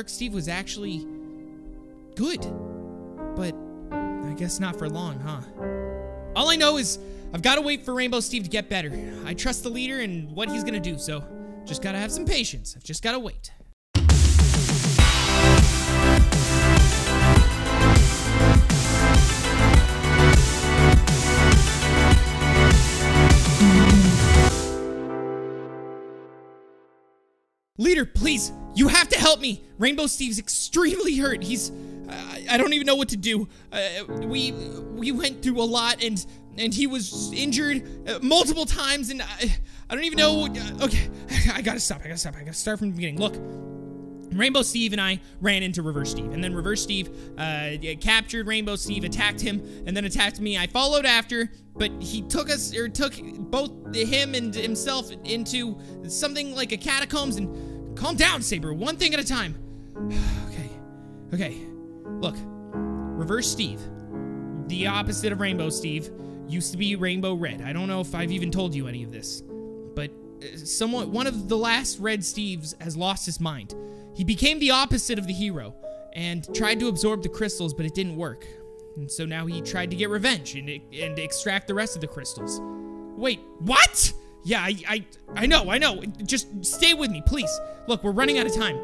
Dark Steve was actually good. But I guess not for long, huh? All I know is I've got to wait for Rainbow Steve to get better. I trust the leader and what he's going to do, so just got to have some patience. I've just got to wait. Leader, please, you have to help me. Rainbow Steve's extremely hurt. He's, I don't even know what to do. We went through a lot, and he was injured multiple times, and I don't even know. Okay, I gotta stop. I gotta start from the beginning. Look, Rainbow Steve and I ran into Reverse Steve, and then Reverse Steve captured Rainbow Steve, attacked him, and then attacked me. I followed after, but he took us, or took both him and himself into something like a catacombs, and. Calm down, Saber. One thing at a time. Okay. Look. Reverse Steve. The opposite of Rainbow Steve. Used to be Rainbow Red. I don't know if I've even told you any of this. But one of the last Red Steves has lost his mind. He became the opposite of the hero. And tried to absorb the crystals, but it didn't work. And so now he tried to get revenge and extract the rest of the crystals. Wait, what?! Yeah, I know. Just stay with me, please. Look, we're running out of time.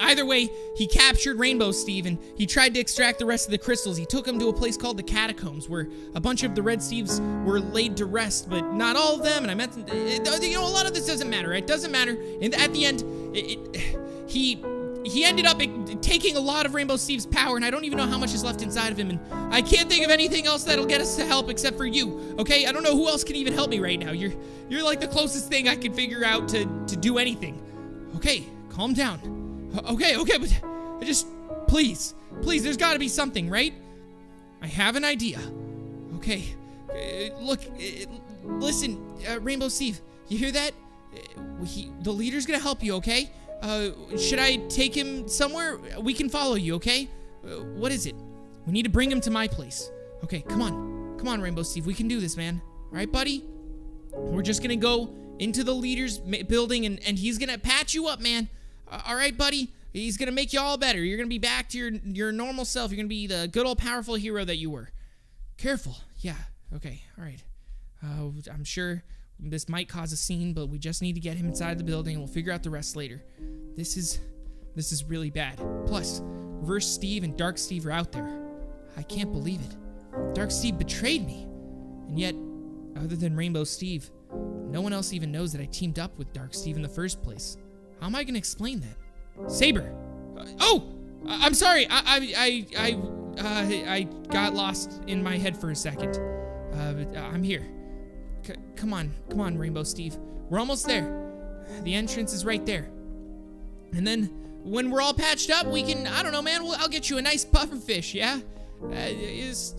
Either way, he captured Rainbow Steve, and he tried to extract the rest of the crystals. He took him to a place called the Catacombs, where a bunch of the Red Steves were laid to rest, but not all of them, and I meant, you know, a lot of this doesn't matter. It doesn't matter. And at the end, he ended up taking a lot of Rainbow Steve's power, and I don't even know how much is left inside of him, and I can't think of anything else that'll get us to help except for you, okay? I don't know who else can even help me right now. You're like the closest thing I can figure out to do anything. Okay, calm down. Okay, but I just... Please, there's gotta be something, right? I have an idea. Okay, look, listen, Rainbow Steve, you hear that? The leader's gonna help you, okay? Should I take him somewhere? We can follow you, okay? What is it? We need to bring him to my place. Okay, come on. Come on, Rainbow Steve. We can do this, man. All right, buddy? We're just gonna go into the leader's building, and he's gonna patch you up, man. All right, buddy? He's gonna make you all better. You're gonna be back to your normal self. You're gonna be the good old powerful hero that you were. Careful. Yeah. Okay. All right. I'm sure... this might cause a scene, but we just need to get him inside the building, and we'll figure out the rest later. This is really bad. Plus, Reverse Steve and Dark Steve are out there. I can't believe it. Dark Steve betrayed me. And yet, other than Rainbow Steve, no one else even knows that I teamed up with Dark Steve in the first place. How am I going to explain that? Saber! I'm sorry! I got lost in my head for a second. I'm here. Come on, Rainbow Steve. We're almost there. The entrance is right there. And then, when we're all patched up, we can, I don't know, man, I'll get you a nice pufferfish, yeah?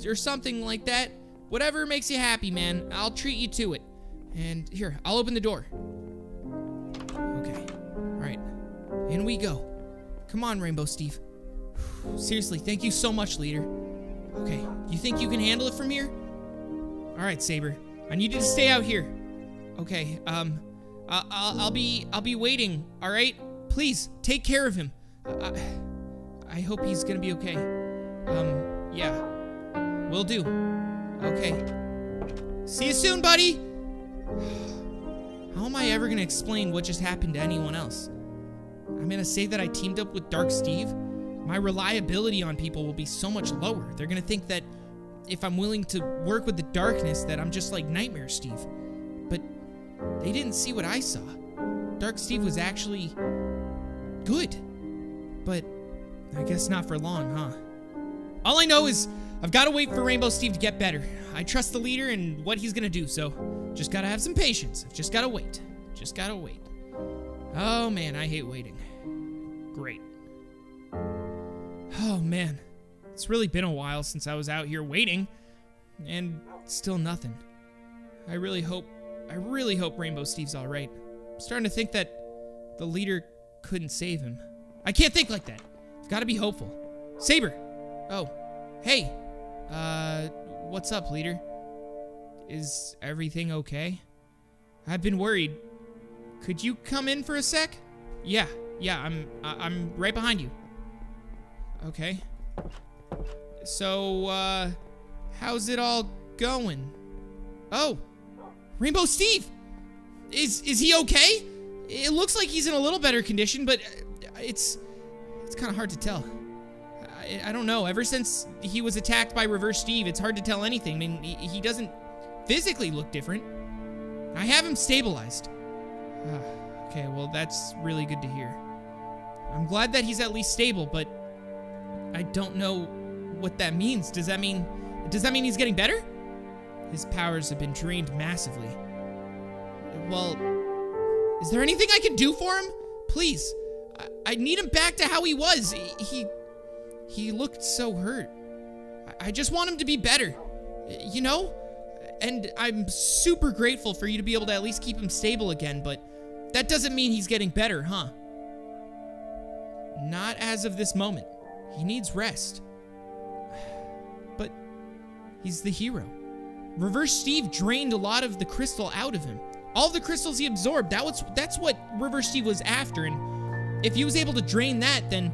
Or something like that. Whatever makes you happy, man. I'll treat you to it. And here, I'll open the door. Okay. Alright. In we go. Come on, Rainbow Steve. Seriously, thank you so much, leader. Okay, you think you can handle it from here? Alright, Saber. I need you to stay out here. Okay, I'll be waiting, all right? Please, take care of him. I hope he's gonna be okay. Yeah, will do. Okay. See you soon, buddy! How am I ever gonna explain what just happened to anyone else? I'm gonna say that I teamed up with Dark Steve? My reliability on people will be so much lower. They're gonna think that if I'm willing to work with the darkness, that I'm just like Nightmare Steve. But they didn't see what I saw. Dark Steve was actually good. But I guess not for long, huh? All I know is I've got to wait for Rainbow Steve to get better. I trust the leader and what he's going to do, so just got to have some patience. I've just got to wait. Just got to wait. Oh, man, I hate waiting. Great. Oh, man. It's really been a while since I was out here waiting, and still nothing. I really hope Rainbow Steve's all right. I'm starting to think that the leader couldn't save him. I can't think like that. I've got to be hopeful. Saber! Oh, hey. What's up, leader? Is everything okay? I've been worried. Could you come in for a sec? Yeah, Yeah, I'm right behind you. Okay. So, how's it all going? Oh, Rainbow Steve! Is he okay? It looks like he's in a little better condition, but it's kind of hard to tell. I don't know. Ever since he was attacked by Reverse Steve, it's hard to tell anything. I mean, he doesn't physically look different. I have him stabilized. Okay, well, that's really good to hear. I'm glad that he's at least stable, but I don't know what that means. Does that mean he's getting better? His powers have been drained massively. Well, is there anything I can do for him? Please. I need him back to how he was. He looked so hurt. I just want him to be better, you know? And I'm super grateful for you to be able to at least keep him stable again, but that doesn't mean he's getting better, huh? Not as of this moment. He needs rest. But he's the hero. Reverse Steve drained a lot of the crystal out of him. All the crystals he absorbed, that's what Reverse Steve was after, and if he was able to drain that, then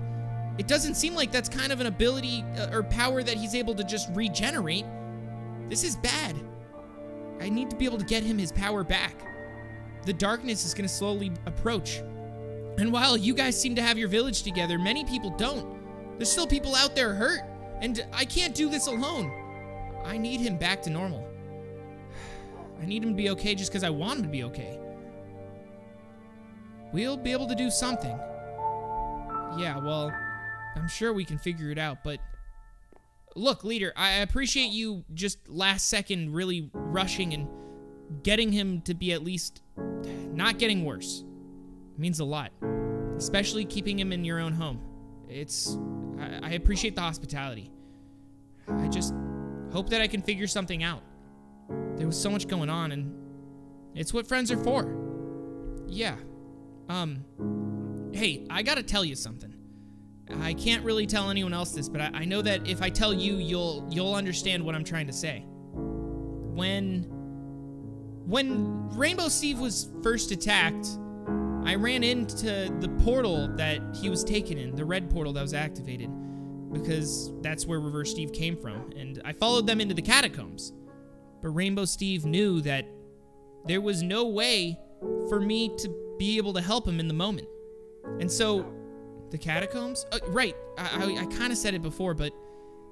it doesn't seem like that's kind of an ability or power that he's able to just regenerate. This is bad. I need to be able to get him his power back. The darkness is going to slowly approach. And while you guys seem to have your village together, many people don't. There's still people out there hurt, and I can't do this alone. I need him back to normal. I need him to be okay just because I want him to be okay. We'll be able to do something. Yeah, well, I'm sure we can figure it out, but... Look, leader, I appreciate you just last second really rushing and getting him to be at least not getting worse. It means a lot. Especially keeping him in your own home. I appreciate the hospitality. I just hope that I can figure something out. There was so much going on, and it's what friends are for. Yeah. Hey, I gotta tell you something. I can't really tell anyone else this, but I know that if I tell you, you'll understand what I'm trying to say. When Rainbow Steve was first attacked, I ran into the portal that he was taken in, the red portal that was activated, because that's where Reverse Steve came from, and I followed them into the catacombs. But Rainbow Steve knew that there was no way for me to be able to help him in the moment. And so, the catacombs? Right, I kind of said it before, but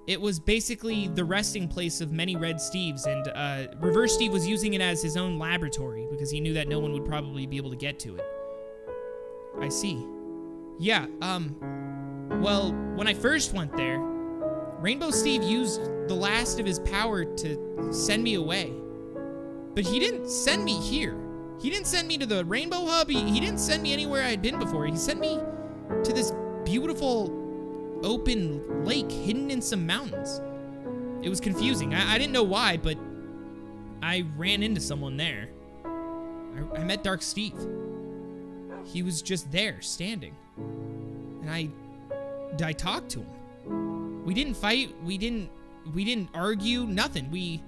it was basically the resting place of many Red Steves, and Reverse Steve was using it as his own laboratory because he knew that no one would probably be able to get to it. I see. Yeah, well, when I first went there, Rainbow Steve used the last of his power to send me away. But he didn't send me here. He didn't send me to the Rainbow Hub. He didn't send me anywhere I'd been before. He sent me to this beautiful open lake hidden in some mountains. It was confusing. I didn't know why, but I ran into someone there. I met Dark Steve. He was just there, standing. And I talked to him. We didn't fight. We didn't argue, nothing. We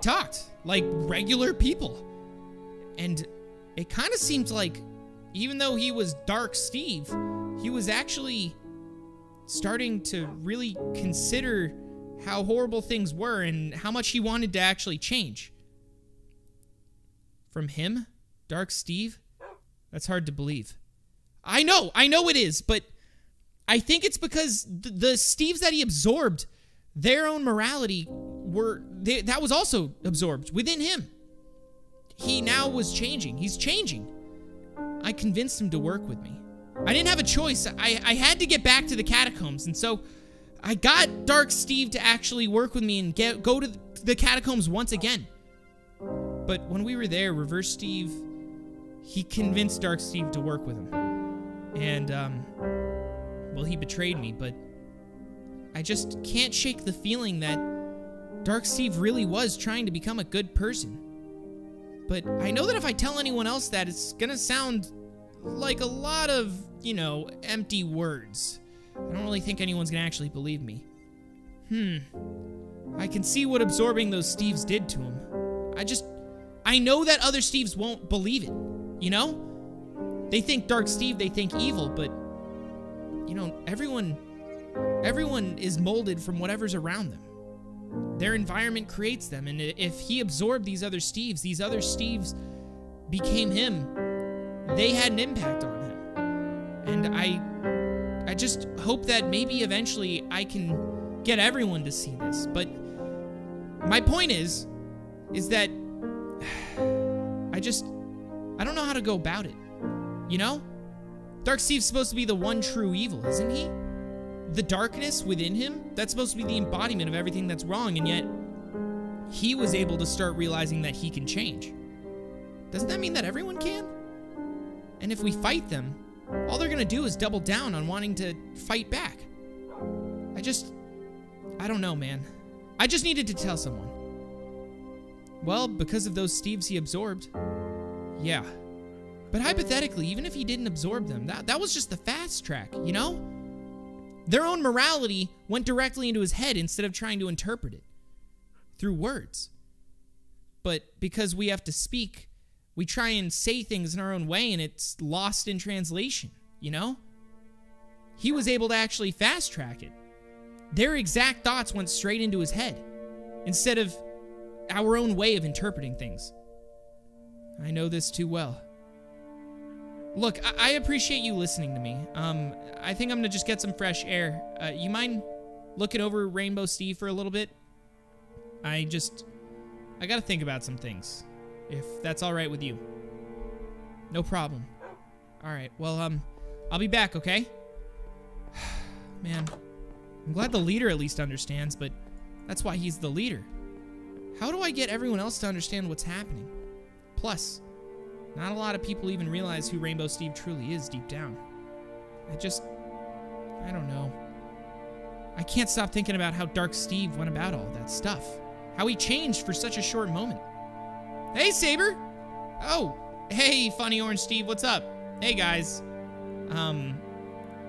talked like regular people. And it kind of seemed like, even though he was Dark Steve, he was actually starting to really consider how horrible things were and how much he wanted to actually change. From him? Dark Steve? That's hard to believe. I know it is, but I think it's because the Steves that he absorbed, their own morality that was also absorbed within him. He now was changing. He's changing. I convinced him to work with me. I didn't have a choice. I had to get back to the catacombs, and so I got Dark Steve to actually work with me and go to the catacombs once again. But when we were there, Reverse Steve, he convinced Dark Steve to work with him. And, well, he betrayed me, but I just can't shake the feeling that Dark Steve really was trying to become a good person. But I know that if I tell anyone else that, it's gonna sound like a lot of, you know, empty words. I don't really think anyone's gonna actually believe me. I can see what absorbing those Steves did to him. I know that other Steves won't believe it, you know? They think Dark Steve, they think evil, but, you know, everyone is molded from whatever's around them. Their environment creates them, and if he absorbed these other Steves became him. They had an impact on him. And I just hope that maybe eventually I can get everyone to see this. But my point is that I don't know how to go about it, you know? Dark Steve's supposed to be the one true evil, isn't he? The darkness within him, that's supposed to be the embodiment of everything that's wrong, and yet he was able to start realizing that he can change. Doesn't that mean that everyone can? And if we fight them, all they're gonna do is double down on wanting to fight back. I don't know, man. I just needed to tell someone. Well, because of those Steves he absorbed. Yeah. But hypothetically, even if he didn't absorb them, that was just the fast track, you know? Their own morality went directly into his head instead of trying to interpret it through words. But because we have to speak, we try and say things in our own way, and it's lost in translation, you know? He was able to actually fast-track it. Their exact thoughts went straight into his head, instead of our own way of interpreting things. I know this too well. Look, I appreciate you listening to me. I think I'm gonna just get some fresh air. You mind looking over Rainbow Steve for a little bit? I gotta think about some things. If that's all right with you. No problem. All right. Well, I'll be back, okay? Man, I'm glad the leader at least understands, but that's why he's the leader. How do I get everyone else to understand what's happening? Plus, not a lot of people even realize who Rainbow Steve truly is deep down. I don't know. I can't stop thinking about how Dark Steve went about all that stuff. How he changed for such a short moment. Hey, Saber! Oh, hey, Funny Orange Steve, what's up? Hey, guys.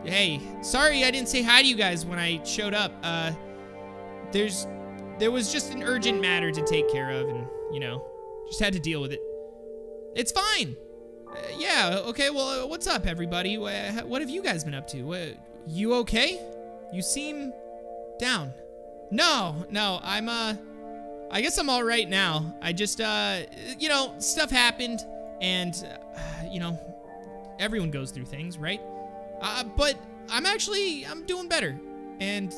Hey, sorry I didn't say hi to you guys when I showed up. There was just an urgent matter to take care of, and, you know, just had to deal with it. It's fine! Yeah, okay, well, what's up, everybody? What have you guys been up to? You okay? You seem down. No, I'm, I guess I'm all right now. I just, you know, stuff happened, and, you know, everyone goes through things, right? But I'm doing better, and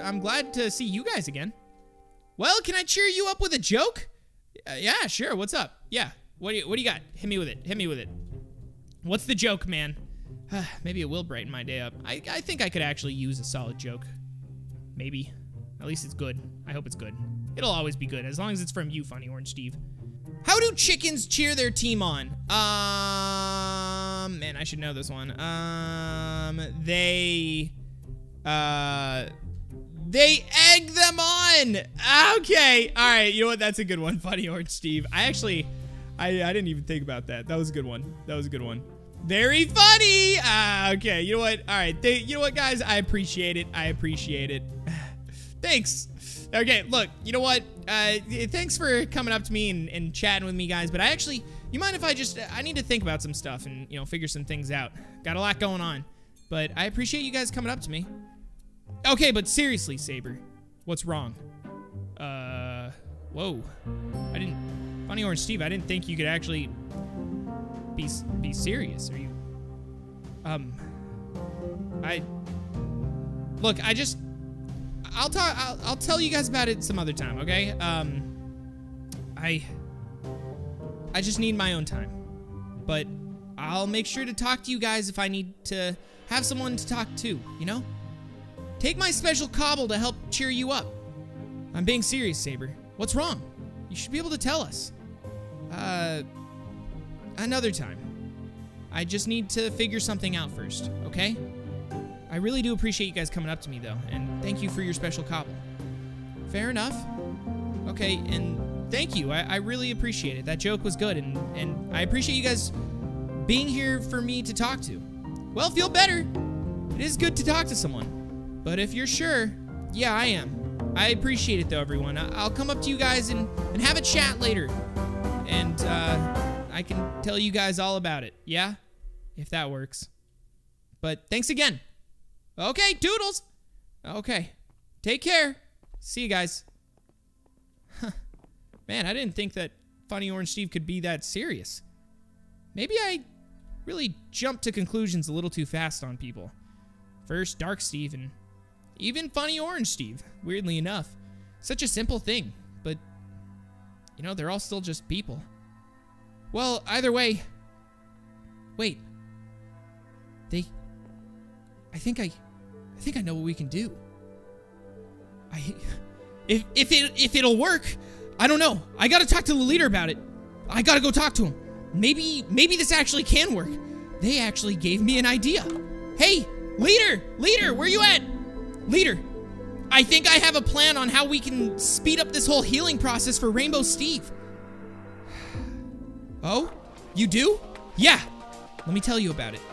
I'm glad to see you guys again. Well, can I cheer you up with a joke? Yeah, sure. What's up? Yeah. What do you got? Hit me with it. What's the joke, man? Maybe it will brighten my day up. I think I could actually use a solid joke. Maybe. At least it's good. I hope it's good. It'll always be good, as long as it's from you, Funny Orange Steve. How do chickens cheer their team on? Man, I should know this one. They egg them on! Okay, alright, you know what, that's a good one, Funny Orange Steve. I didn't even think about that. That was a good one. Very funny! Okay, you know what, alright, you know what, guys, I appreciate it. Thanks! Okay, look, you know what? Thanks for coming up to me and chatting with me, guys. But you mind if I need to think about some stuff and, you know, figure some things out. Got a lot going on. But I appreciate you guys coming up to me. Okay, but seriously, Saber. What's wrong? Whoa. Funny Orange Steve, I didn't think you could actually be serious. Are you... Look, I'll tell you guys about it some other time, okay? I just need my own time. But I'll make sure to talk to you guys if I need to have someone to talk to, you know? Take my special cobble to help cheer you up. I'm being serious, Saber. What's wrong? You should be able to tell us. Another time. I just need to figure something out first, okay? I really do appreciate you guys coming up to me, though, and thank you for your special cobble. Fair enough. Okay, and thank you. I really appreciate it. That joke was good, and I appreciate you guys being here for me to talk to. Well, feel better. It is good to talk to someone. But if you're sure, yeah, I am. I appreciate it, though, everyone. I'll come up to you guys and have a chat later, and I can tell you guys all about it, yeah? if that works. But thanks again. Okay, Doodles. Okay. Take care. See you guys. Huh. Man, I didn't think that Funny Orange Steve could be that serious. Maybe I really jumped to conclusions a little too fast on people. First, Dark Steve, and even Funny Orange Steve, weirdly enough. Such a simple thing, but, you know, they're all still just people. Well, either way... Wait. I think I know what we can do. If it'll work, I don't know. I gotta talk to the leader about it. I gotta go talk to him. Maybe this actually can work. They actually gave me an idea. Hey, leader, where you at? Leader, I think I have a plan on how we can speed up this whole healing process for Rainbow Steve. Oh, you do? Yeah, let me tell you about it.